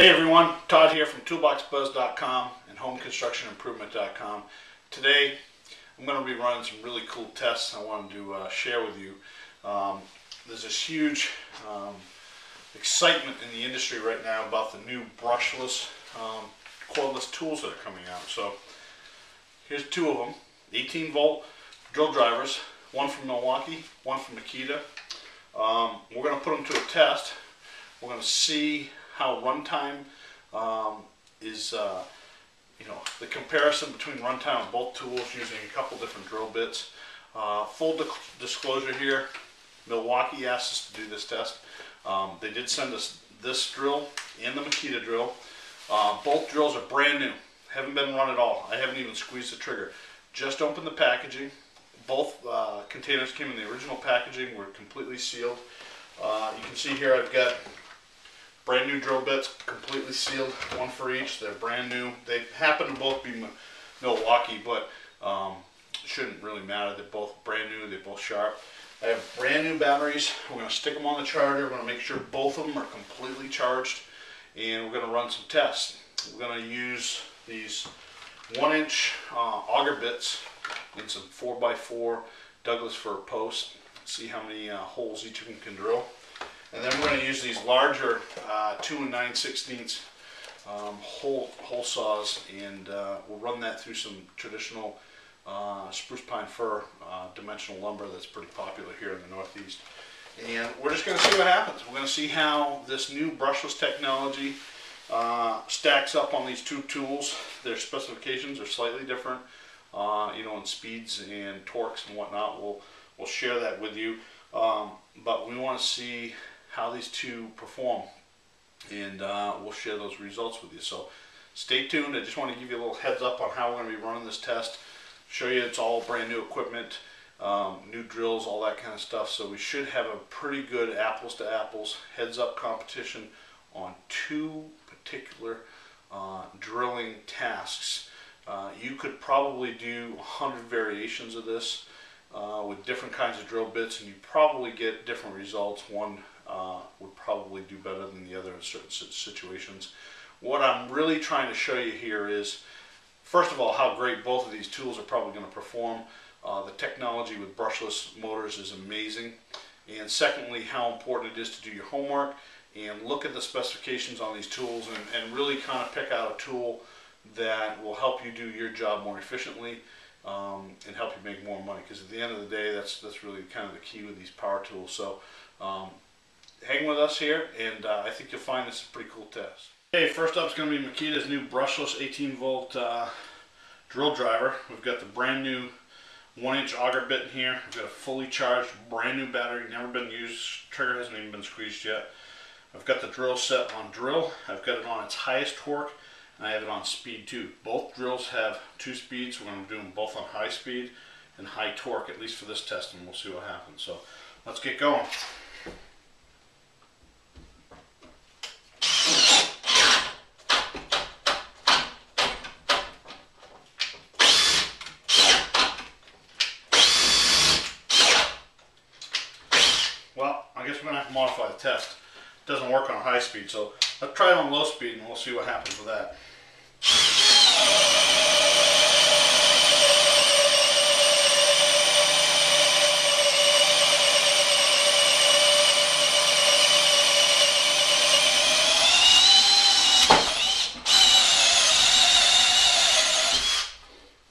Hey everyone, Todd here from ToolboxBuzz.com and HomeConstructionImprovement.com. Today I'm going to be running some really cool tests I wanted to share with you. There's this huge excitement in the industry right now about the new brushless, cordless tools that are coming out. So here's two of them, 18-volt drill drivers, one from Milwaukee, one from Makita. We're going to put them to a test. We're going to see how runtime is, the comparison between runtime of both tools using a couple different drill bits. Full disclosure here, Milwaukee asked us to do this test. They did send us this drill and the Makita drill. Both drills are brand new, haven't been run at all. I haven't even squeezed the trigger. Just opened the packaging. Both containers came in the original packaging, were completely sealed. You can see here I've got brand new drill bits, completely sealed, one for each. They're brand new. They happen to both be Milwaukee, but it shouldn't really matter. They're both brand new. They're both sharp. I have brand new batteries. We're going to stick them on the charger. We're going to make sure both of them are completely charged, and we're going to run some tests. We're going to use these 1-inch auger bits and some 4x4 Douglas fir posts. See how many holes each of them can drill. And then we're going to use these larger 2 9/16 hole saws, and we'll run that through some traditional spruce pine fir dimensional lumber that's pretty popular here in the Northeast. And we're just going to see what happens. We're going to see how this new brushless technology stacks up on these two tools. Their specifications are slightly different, in speeds and torques and whatnot. We'll share that with you. But we want to see how these two perform, and we'll share those results with you. So stay tuned. I just want to give you a little heads up on how we're going to be running this test, show you it's all brand new equipment, new drills, all that kind of stuff. So we should have a pretty good apples to apples heads up competition on two particular drilling tasks. You could probably do 100 variations of this with different kinds of drill bits, and you probably get different results. One would probably do better than the other in certain situations. What I'm really trying to show you here is, first of all, how great both of these tools are probably going to perform. The technology with brushless motors is amazing. And secondly, how important it is to do your homework and look at the specifications on these tools and really kind of pick out a tool that will help you do your job more efficiently. And help you make more money, because at the end of the day, that's really kind of the key with these power tools. So hang with us here, and I think you'll find this a pretty cool test. Okay, first up is going to be Makita's new brushless 18-volt drill driver. We've got the brand new 1-inch auger bit in here. We've got a fully charged brand new battery, never been used. Trigger hasn't even been squeezed yet. I've got the drill set on drill. I've got it on its highest torque. I have it on speed 2. Both drills have two speeds. We're going to do them both on high speed and high torque, at least for this test, and we'll see what happens. So let's get going. Well, I guess we're going to have to modify the test. It doesn't work on high speed, so let's try it on low speed and we'll see what happens with that.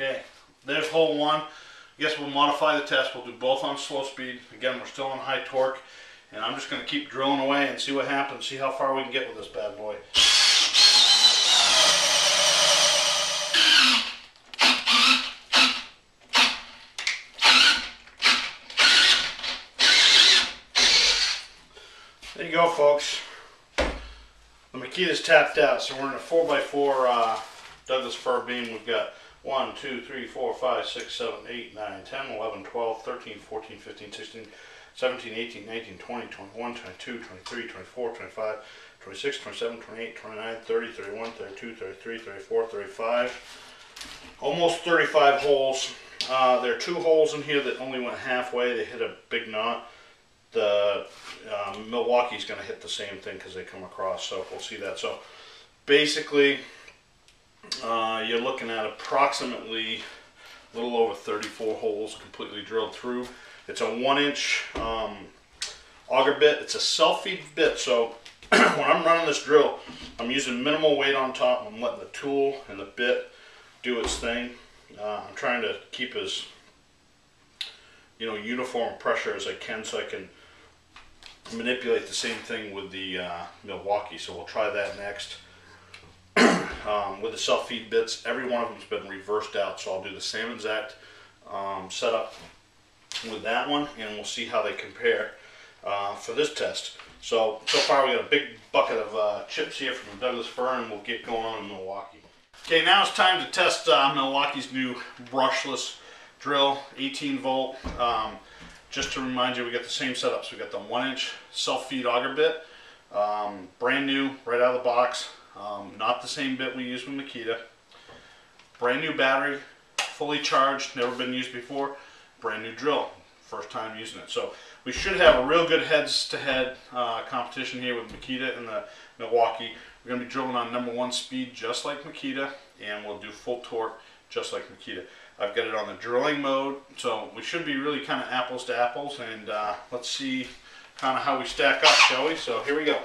Okay, there's hole 1. I guess we'll modify the test. We'll do both on slow speed. Again, we're still on high torque. And I'm just going to keep drilling away and see what happens, see how far we can get with this bad boy. There you go, folks. The Makita's tapped out, so we're in a 4x4 Douglas fir beam. We've got 1, 2, 3, 4, 5, 6, 7, 8, 9, 10, 11, 12, 13, 14, 15, 16, 17, 18, 19, 20, 21, 22, 23, 24, 25, 26, 27, 28, 29, 30, 31, 32, 33, 34, 35. Almost 35 holes. There are two holes in here that only went halfway. They hit a big knot. The Milwaukee's going to hit the same thing because they come across, so we'll see that. So Basically, you're looking at approximately a little over 34 holes completely drilled through. It's a 1-inch auger bit. It's a self-feed bit, so when I'm running this drill, I'm using minimal weight on top. I'm letting the tool and the bit do its thing. I'm trying to keep as uniform pressure as I can, so I can manipulate the same thing with the Milwaukee. So we'll try that next. With the self-feed bits, every one of them has been reversed out, so I'll do the same exact setup with that one, and we'll see how they compare for this test. So far we got a big bucket of chips here from Douglas fir, and we'll get going on in Milwaukee. Okay, now it's time to test Milwaukee's new brushless drill, 18 volt. Just to remind you, we got the same setup. So we got the 1-inch self-feed auger bit, brand new, right out of the box. Not the same bit we used with Makita. Brand new battery, fully charged, never been used before. Brand new drill, first time using it. So we should have a real good heads-to-head competition here with Makita and the Milwaukee. We're going to be drilling on #1 speed, just like Makita, and we'll do full torque, just like Makita. I've got it on the drilling mode, so we should be really kind of apples to apples, and let's see kind of how we stack up, shall we? So here we go.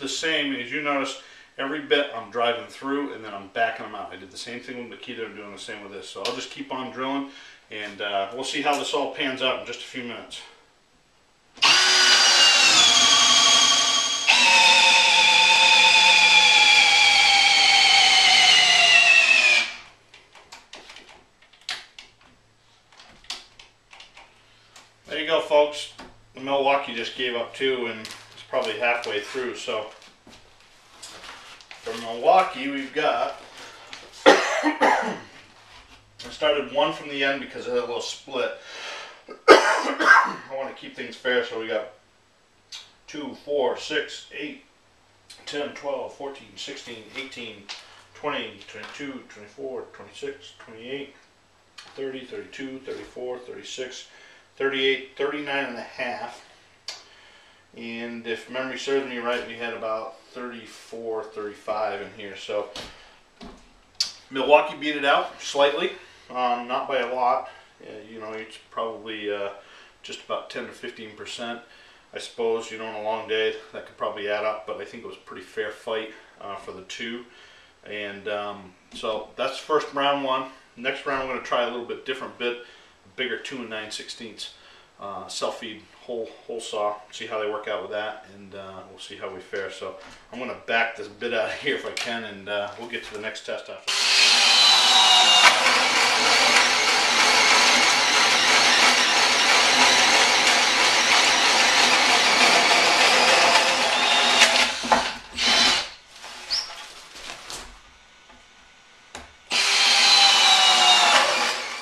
The same, as you notice, every bit I'm driving through and then I'm backing them out. I did the same thing with Makita, I'm doing the same with this. So I'll just keep on drilling, and we'll see how this all pans out in just a few minutes. There you go, folks. Milwaukee just gave up too, and probably halfway through. So from Milwaukee, we've got I started one from the end because it had a little split. I want to keep things fair, so we got 2, 4, 6, 8, 10, 12, 14, 16, 18, 20, 22, 24, 26, 28, 30, 32, 34, 36, 38, 39 and a half. And if memory serves me right, we had about 34, 35 in here. So Milwaukee beat it out slightly, not by a lot. It's probably just about 10 to 15%. I suppose, on a long day, that could probably add up. But I think it was a pretty fair fight for the two. And so that's first round one. Next round, we're going to try a little bit different bit, bigger 2 9/16 self-feed hole saw, see how they work out with that, and we'll see how we fare. So I'm going to back this bit out of here if I can, and we'll get to the next test after that.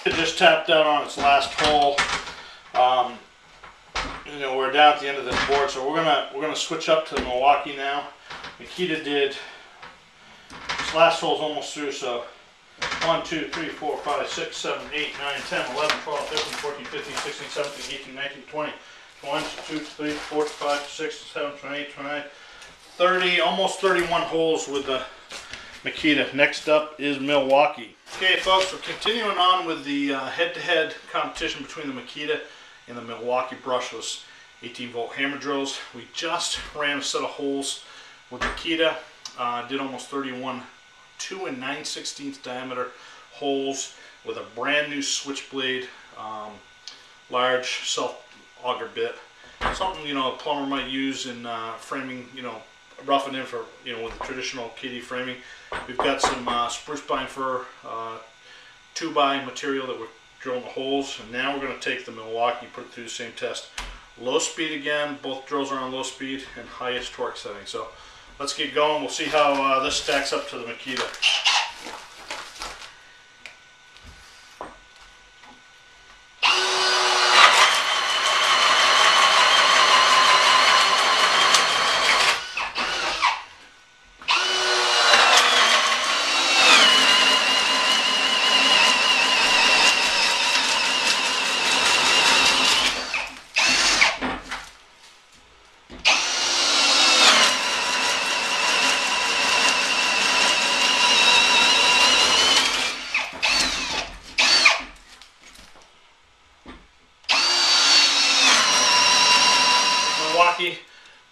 It just tapped out on its last hole. We're down at the end of this board, so we're gonna switch up to the Milwaukee now. Makita did this last hole's almost through, so 1, 2, 3, 4, 5, 6, 7, 8, 9, 10, 11, 12, 13, 14, 15, 16, 17, 18, 19, 20, 21, 2, 3, 4, 5, 6, 7, 28, 29, 30, almost 31 holes with the Makita. Next up is Milwaukee. Okay, folks, we're continuing on with the head-to-head competition between the Makita and the Milwaukee brushless 18-volt hammer drills. We just ran a set of holes with Makita, did almost 31 2 9/16 diameter holes with a brand new switchblade, large self-auger bit. Something a plumber might use in framing, roughing in for with the traditional KD framing. We've got some spruce pine fir 2x material that we're drilling the holes, and now we're going to take the Milwaukee, put it through the same test. Low speed again, both drills are on low speed, and highest torque setting. So let's get going. We'll see how this stacks up to the Makita.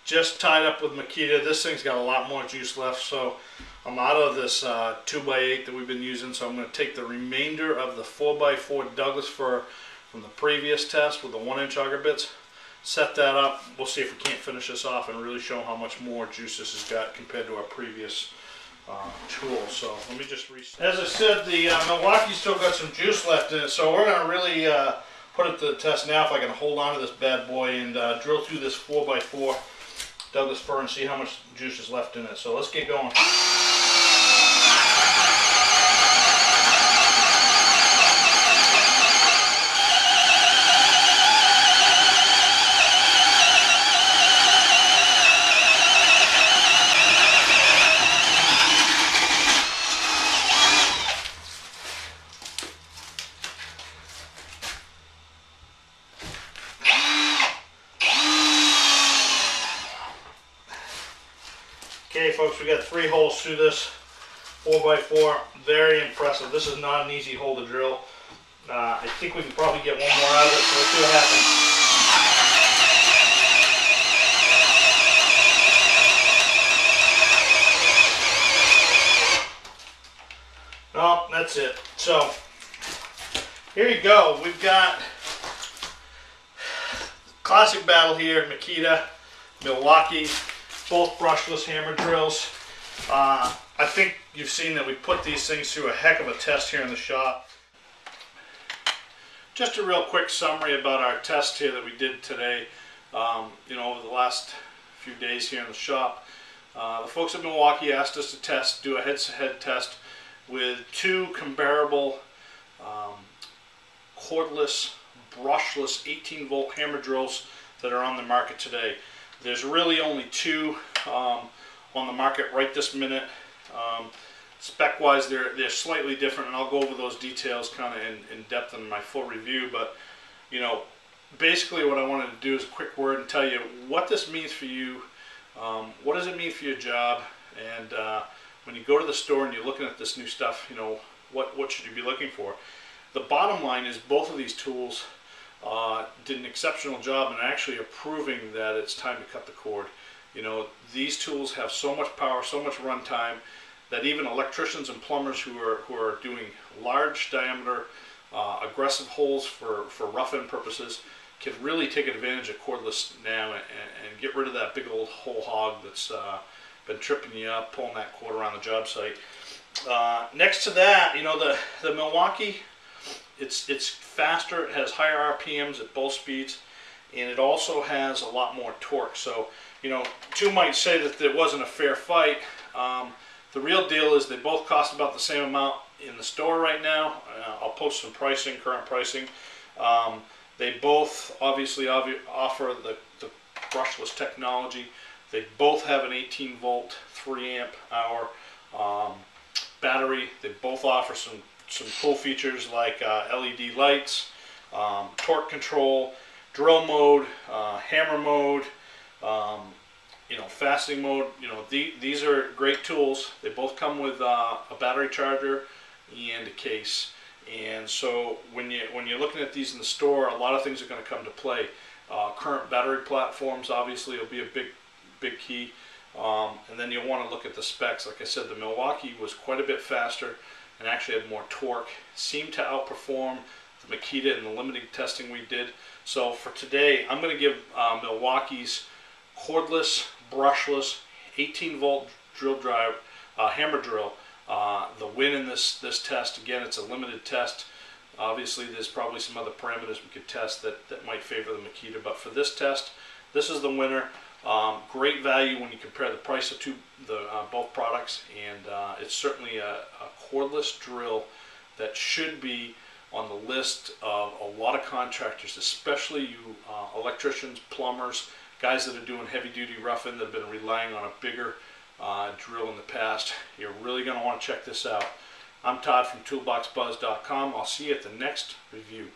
Just tied up with Makita. This thing's got a lot more juice left, so I'm out of this 2x8 that we've been using, so I'm going to take the remainder of the 4x4 Douglas fir from the previous test with the 1-inch auger bits, set that up. We'll see if we can't finish this off and really show how much more juice this has got compared to our previous tool. So let me just reset. As I said, the Milwaukee's still got some juice left in it, so we're going to really put it to the test now if I can hold on to this bad boy and drill through this 4x4 Douglas fir and see how much juice is left in it. So let's get going. Okay, folks, we got 3 holes through this 4x4. Very impressive. This is not an easy hole to drill. I think we can probably get one more out of it, so let's see what happens. No, that's it. So here you go. We've got classic battle here, Makita, Milwaukee. Both brushless hammer drills. I think you've seen that we put these things through a heck of a test here in the shop. Just a real quick summary about our test here that we did today, you know, over the last few days here in the shop. The folks at Milwaukee asked us to test, do a head-to-head test with 2 comparable cordless, brushless 18-volt hammer drills that are on the market today. There's really only 2 on the market right this minute. Spec-wise, they're slightly different, and I'll go over those details kind of in depth in my full review. But, you know, basically what I wanted to do is a quick word and tell you what this means for you, what does it mean for your job, and when you go to the store and you're looking at this new stuff, you know, what should you be looking for? The bottom line is both of these tools did an exceptional job in actually proving that it's time to cut the cord. You know, these tools have so much power, so much runtime, that even electricians and plumbers who are doing large diameter, aggressive holes for rough-in purposes can really take advantage of cordless now and get rid of that big old whole hog that's been tripping you up, pulling that cord around the job site. Next to that, you know, the Milwaukee, it's faster, it has higher RPMs at both speeds, and it also has a lot more torque. So, you know, 2 might say that there wasn't a fair fight. The real deal is they both cost about the same amount in the store right now. I'll post some pricing, current pricing. They both obviously offer the brushless technology. They both have an 18-volt, 3-amp-hour battery. They both offer some cool features like LED lights, torque control, drill mode, hammer mode, you know, fastening mode. You know, these are great tools. They both come with a battery charger and a case. And so when you're looking at these in the store, a lot of things are going to come to play. Current battery platforms obviously will be a big key. And then you'll want to look at the specs. Like I said, the Milwaukee was quite a bit faster and actually had more torque, seemed to outperform the Makita in the limited testing we did. So for today, I'm going to give Milwaukee's cordless, brushless, 18-volt drill drive hammer drill the win in this test. Again, it's a limited test. Obviously, there's probably some other parameters we could test that might favor the Makita, but for this test, this is the winner. Great value when you compare the price of both products, and it's certainly a cordless drill that should be on the list of a lot of contractors, especially you electricians, plumbers, guys that are doing heavy-duty roughing that have been relying on a bigger drill in the past. You're really going to want to check this out. I'm Todd from ToolboxBuzz.com. I'll see you at the next review.